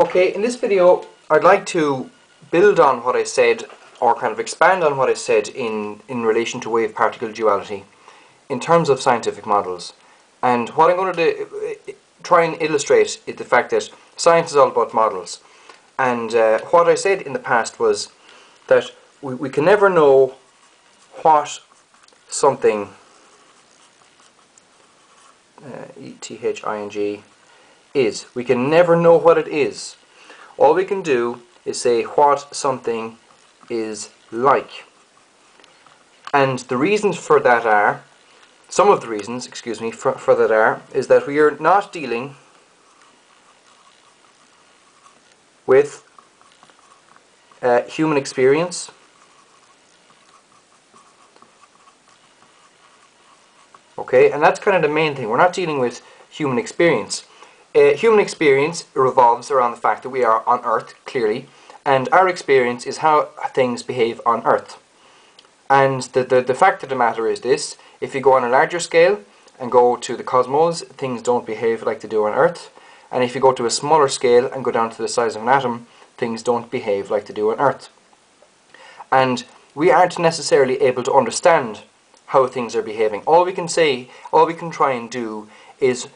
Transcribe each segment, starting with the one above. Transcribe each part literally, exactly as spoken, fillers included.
Okay, in this video I'd like to build on what I said, or kind of expand on what I said in, in relation to wave-particle duality in terms of scientific models. And what I'm going to do, try and illustrate is the fact that science is all about models. And uh, what I said in the past was that we, we can never know what something, uh, E T H I N G, is. We can never know what it is. All we can do is say what something is like. And the reasons for that are, some of the reasons, excuse me, for, for that are, is that we are not dealing with uh, human experience, okay, and that's kind of the main thing. We're not dealing with human experience. Uh, human experience revolves around the fact that we are on Earth, clearly, and our experience is how things behave on Earth. And the, the, the fact of the matter is this, if you go on a larger scale and go to the cosmos, things don't behave like they do on Earth. And if you go to a smaller scale and go down to the size of an atom, things don't behave like they do on Earth. And we aren't necessarily able to understand how things are behaving. All we can say, all we can try and do is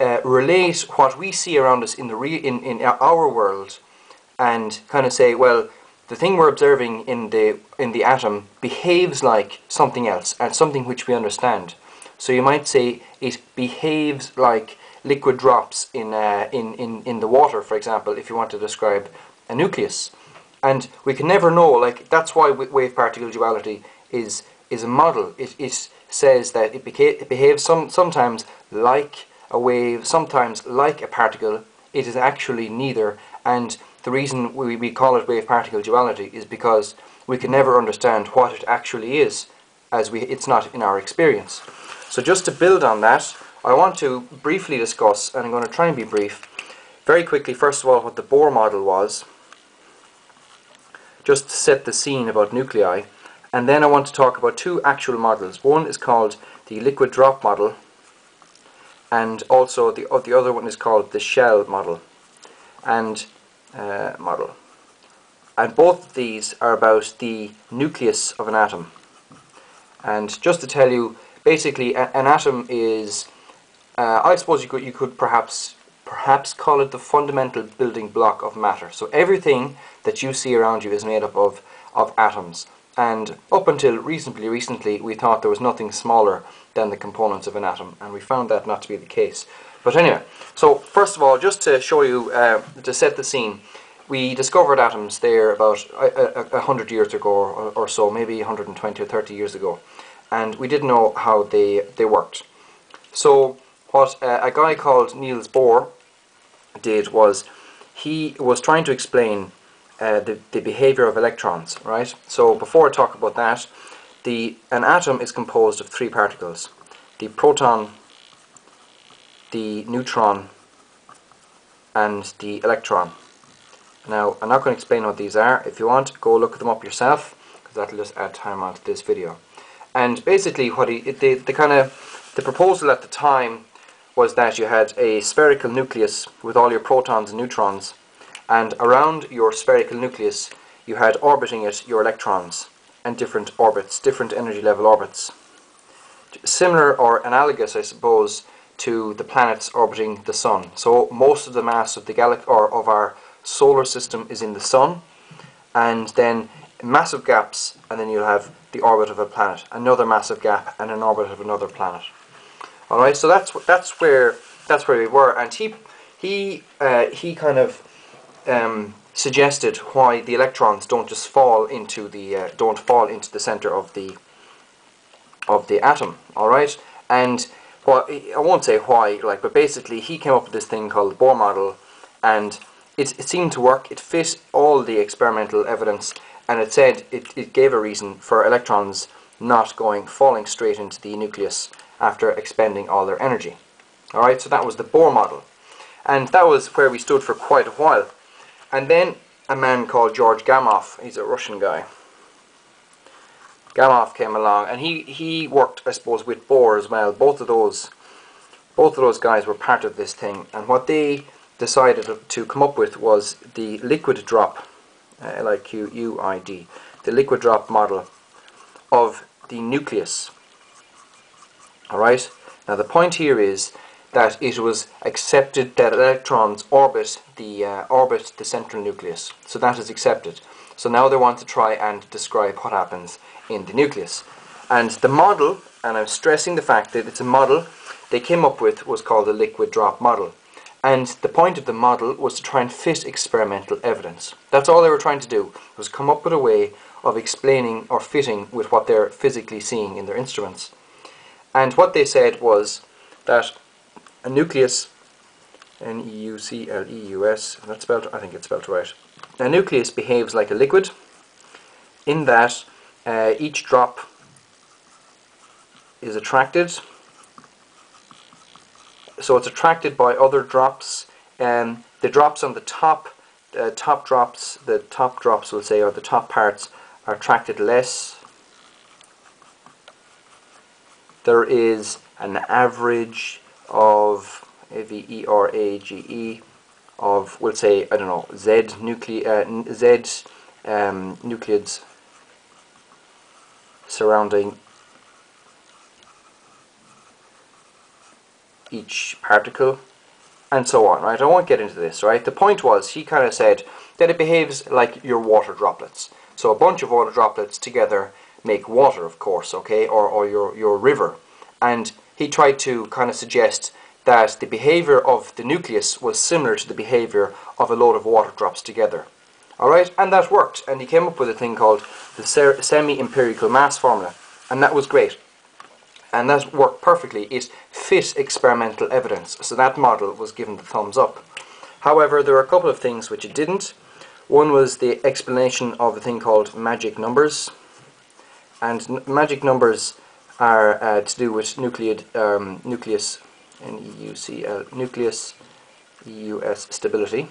Uh, relate what we see around us in the re in, in our world, and kind of say, well, the thing we're observing in the in the atom behaves like something else, and something which we understand. So you might say it behaves like liquid drops in uh, in in in the water, for example, if you want to describe a nucleus. And we can never know. Like, that's why wave-particle duality is is a model. It it says that it, beca it behaves some sometimes like a wave, sometimes like a particle. It is actually neither, and the reason we, we call it wave-particle duality is because we can never understand what it actually is, as we it's not in our experience. So just to build on that, I want to briefly discuss, and I'm going to try and be brief, very quickly, first of all, what the Bohr model was, just to set the scene about nuclei, and then I want to talk about two actual models. One is called the liquid drop model, and also the, uh, the other one is called the shell model and uh, model. And both of these are about the nucleus of an atom. And just to tell you, basically a, an atom is, uh, I suppose you could, you could perhaps, perhaps call it the fundamental building block of matter. So everything that you see around you is made up of, of atoms. And up until reasonably recently, we thought there was nothing smaller than the components of an atom, and we found that not to be the case. But anyway, so first of all, just to show you, uh, to set the scene, we discovered atoms there about a, a, a hundred years ago or, or so, maybe one hundred twenty or thirty years ago, and we didn't know how they, they worked. So what uh, a guy called Niels Bohr did was, he was trying to explain Uh, the, the behavior of electrons, right? So before I talk about that, the an atom is composed of three particles: the proton, the neutron, and the electron. Now, I'm not going to explain what these are. If you want, go look them up yourself, because that'll just add time onto this video. And basically, what he, the, the kind of the proposal at the time was that you had a spherical nucleus with all your protons and neutrons, and around your spherical nucleus you had orbiting it your electrons, and different orbits, different energy level orbits. Similar or analogous, I suppose, to the planets orbiting the sun. So most of the mass of the galaxy or of our solar system is in the sun, and then massive gaps, and then you'll have the orbit of a planet, another massive gap, and an orbit of another planet. All right, so that's that's where that's where we were, and he he uh, he kind of Um, suggested why the electrons don't just fall into the uh, don't fall into the center of the of the atom. All right, and what I won't say why, like, but basically he came up with this thing called the Bohr model, and it, it seemed to work. It fit all the experimental evidence, and it said it, it gave a reason for electrons not going falling straight into the nucleus after expending all their energy. All right, so that was the Bohr model, and that was where we stood for quite a while. And then a man called George Gamow, he's a Russian guy, Gamow came along, and he, he worked, I suppose, with Bohr as well. Both of those both of those guys were part of this thing, and what they decided to come up with was the liquid drop, uh, L I Q U I D, the liquid drop model of the nucleus. Alright, now the point here is that it was accepted that electrons orbit the, uh, orbit the central nucleus, so that is accepted. So now they want to try and describe what happens in the nucleus. And the model, and I'm stressing the fact that it's a model, they came up with was called the liquid drop model. And the point of the model was to try and fit experimental evidence. That's all they were trying to do, was come up with a way of explaining or fitting with what they're physically seeing in their instruments. And what they said was that a nucleus, N E U C L E U S, that's spelled, I think it's spelled right, a nucleus behaves like a liquid in that uh, each drop is attracted. So it's attracted by other drops, and the drops on the top, uh, top drops, the top drops we'll say, or the top parts are attracted less. There is an average of A V E R A G E of, we'll say, I don't know, Z, nucle uh, Z um, nucleids surrounding each particle, and so on, right? I won't get into this, right? The point was, he kind of said that it behaves like your water droplets. So a bunch of water droplets together make water, of course, okay, or, or your, your river. And he tried to kind of suggest that the behavior of the nucleus was similar to the behavior of a load of water drops together. All right, and that worked, and he came up with a thing called the semi-empirical mass formula, and that was great. And that worked perfectly. It fit experimental evidence, so that model was given the thumbs up. However, there were a couple of things which it didn't. One was the explanation of a thing called magic numbers, and n magic numbers are uh, to do with nucleid, um, nucleus, N E U C L, nucleus, E U S stability.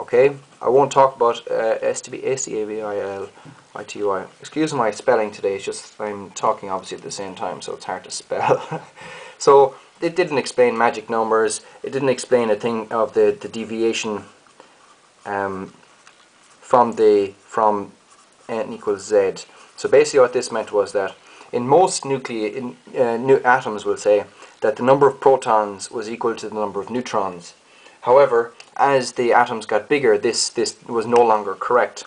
Okay, I won't talk about uh, S T B A C A V I L I T Y. Excuse my spelling today, it's just I'm talking obviously at the same time, so it's hard to spell. So it didn't explain magic numbers, it didn't explain a thing of the, the deviation um, from the from n equals z. So basically what this meant was that in most nuclei, in, uh, new atoms will say, that the number of protons was equal to the number of neutrons. However, as the atoms got bigger, this, this was no longer correct,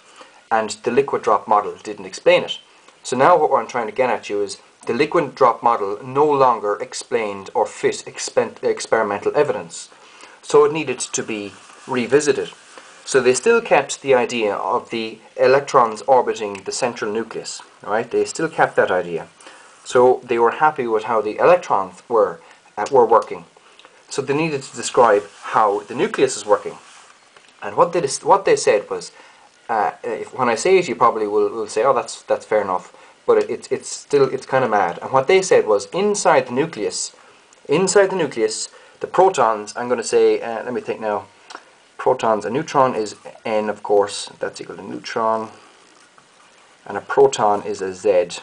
and the liquid drop model didn't explain it. So now what I'm trying to get at you is the liquid drop model no longer explained or fit expen experimental evidence. So it needed to be revisited. So they still kept the idea of the electrons orbiting the central nucleus. All right? They still kept that idea. So they were happy with how the electrons were, uh, were working. So they needed to describe how the nucleus is working. And what they, what they said was, uh, if, when I say it, you probably will, will say, oh, that's, that's fair enough, but it, it's, it's still, it's kind of mad. And what they said was, inside the nucleus, inside the nucleus, the protons, I'm going to say, uh, let me think now, protons, a neutron is N, of course, that's equal to neutron, and a proton is a Z.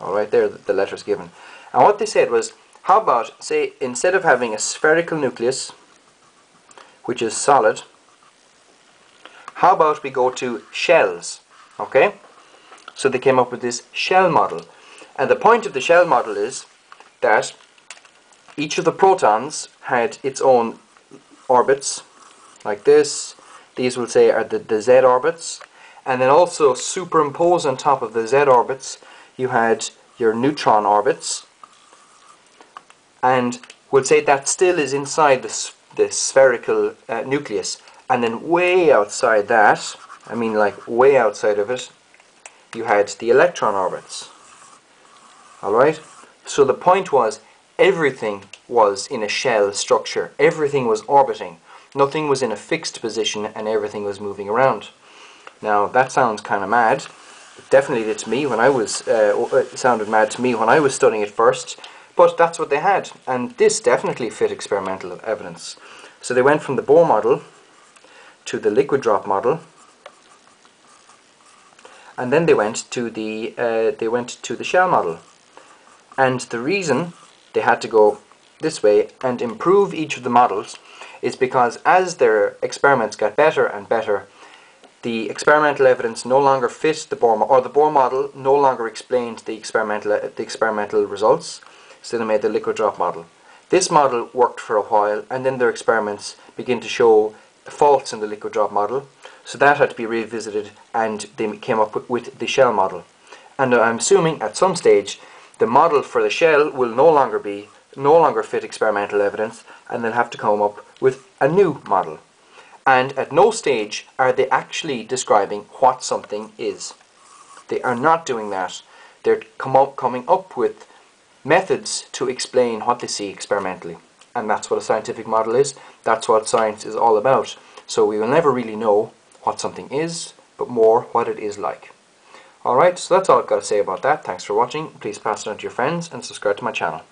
All right, there the letters given. And what they said was, how about, say, instead of having a spherical nucleus, which is solid, how about we go to shells, okay? So they came up with this shell model. And the point of the shell model is that each of the protons had its own orbits, like this. These, we'll say, are the, the Z orbits. And then also superimposed on top of the Z orbits, you had your neutron orbits. And we'll say that still is inside the, the spherical uh, nucleus. And then way outside that, I mean like way outside of it, you had the electron orbits. Alright? So the point was, everything was in a shell structure. Everything was orbiting. Nothing was in a fixed position and everything was moving around. Now that sounds kind of mad. It definitely did to me when I was, uh, it sounded mad to me when I was studying it first. But that's what they had, and this definitely fit experimental evidence. So they went from the Bohr model to the liquid drop model, and then they went to the uh, they went to the shell model. And the reason they had to go this way and improve each of the models is because as their experiments got better and better, the experimental evidence no longer fit the Bohr or the Bohr model no longer explained the experimental the experimental results, so they made the liquid drop model. This model worked for a while, and then their experiments began to show faults in the liquid drop model, so that had to be revisited, and they came up with the shell model. And I'm assuming at some stage the model for the shell will no longer be no longer fit experimental evidence, and they'll have to come up with a new model. And at no stage are they actually describing what something is. They are not doing that. They're come up, coming up with methods to explain what they see experimentally. And that's what a scientific model is. That's what science is all about. So we will never really know what something is, but more what it is like. Alright, so that's all I've got to say about that. Thanks for watching. Please pass it on to your friends and subscribe to my channel.